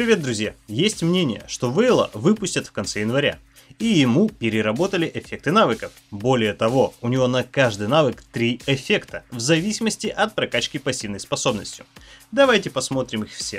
Привет, друзья! Есть мнение, что Вейла выпустят в конце января, и ему переработали эффекты навыков. Более того, у него на каждый навык 3 эффекта, в зависимости от прокачки пассивной способностью. Давайте посмотрим их все.